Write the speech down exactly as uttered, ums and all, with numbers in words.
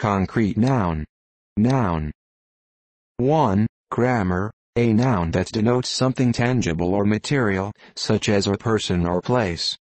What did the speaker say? Concrete noun. Noun. one. Grammar, a noun that denotes something tangible or material, such as a person or place.